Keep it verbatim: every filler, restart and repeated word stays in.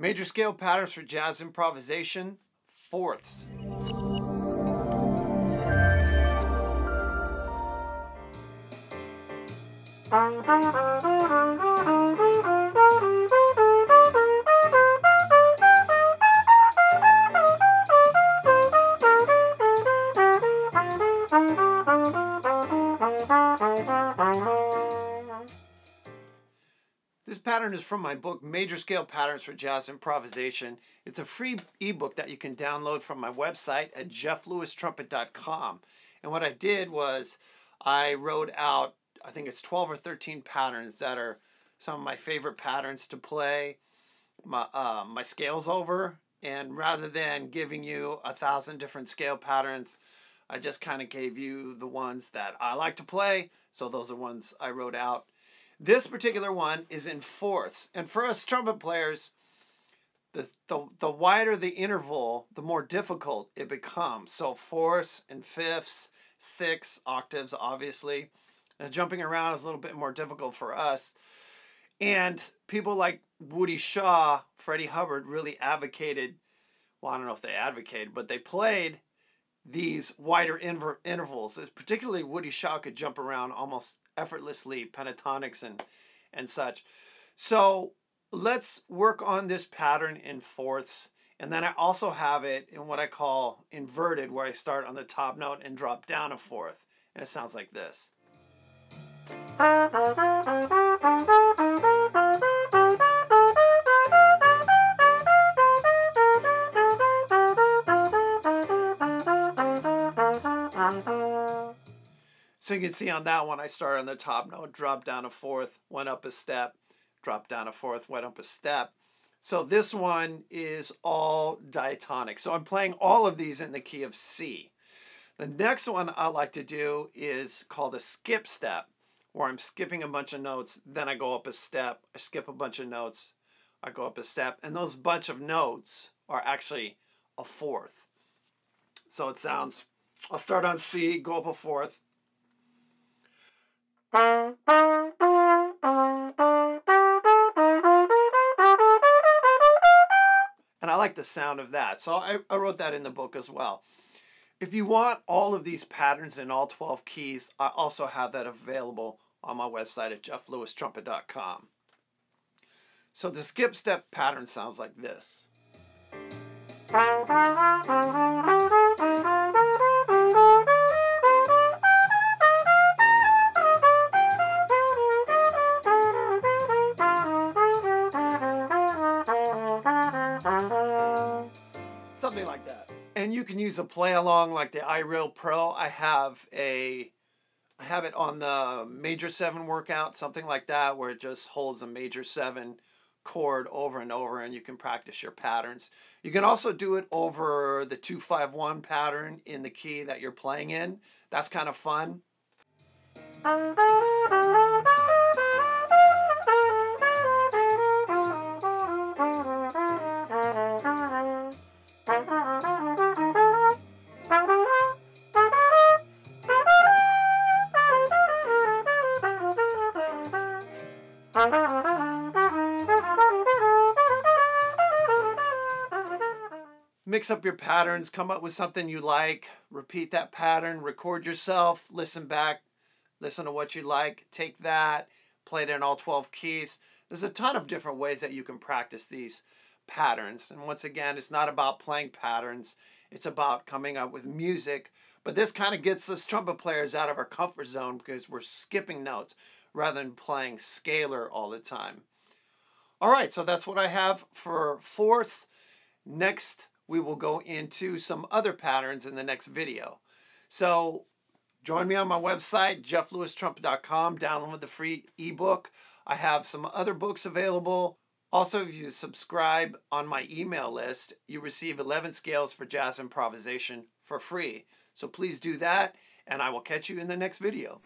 Major scale patterns for jazz improvisation, fourths. This pattern is from my book, Major Scale Patterns for Jazz Improvisation. It's a free ebook that you can download from my website at jeff lewis trumpet dot com. And what I did was I wrote out, I think it's twelve or thirteen patterns that are some of my favorite patterns to play my, uh, my scales over. And rather than giving you a thousand different scale patterns, I just kind of gave you the ones that I like to play. So those are ones I wrote out. This particular one is in fourths. And for us trumpet players, the, the, the wider the interval, the more difficult it becomes. So fourths and fifths, sixths, octaves, obviously. Now, jumping around is a little bit more difficult for us. And people like Woody Shaw, Freddie Hubbard really advocated, well, I don't know if they advocated, but they played these wider inver intervals. Particularly Woody Shaw could jump around almost effortlessly, pentatonics and and such. So let's work on this pattern in fourths, and then I also have it in what I call inverted, where I start on the top note and drop down a fourth, and it sounds like this. So you can see on that one, I started on the top note, dropped down a fourth, went up a step, dropped down a fourth, went up a step. So this one is all diatonic. So I'm playing all of these in the key of C. The next one I like to do is called a skip step, where I'm skipping a bunch of notes, then I go up a step, I skip a bunch of notes, I go up a step, and those bunch of notes are actually a fourth. So it sounds, I'll start on C, go up a fourth, and I like the sound of that, so I, I wrote that in the book as well. If you want all of these patterns in all twelve keys, I also have that available on my website at jeff lewis trumpet dot com. So the skip step pattern sounds like this. Something like that. And you can use a play along like the iReal Pro. I have a, I have it on the major seven workout, something like that, where it just holds a major seven chord over and over, and you can practice your patterns. You can also do it over the two five one pattern in the key that you're playing in. That's kind of fun. Mix up your patterns, come up with something you like, repeat that pattern, record yourself, listen back, listen to what you like, take that, play it in all twelve keys. There's a ton of different ways that you can practice these patterns. And once again, it's not about playing patterns, it's about coming up with music. But this kind of gets us trumpet players out of our comfort zone, because we're skipping notes rather than playing scalar all the time. All right, so that's what I have for fourths. Next, we will go into some other patterns in the next video. So join me on my website, jeff lewis trumpet dot com, download the free ebook. I have some other books available. Also, if you subscribe on my email list, you receive eleven scales for jazz improvisation for free. So please do that, and I will catch you in the next video.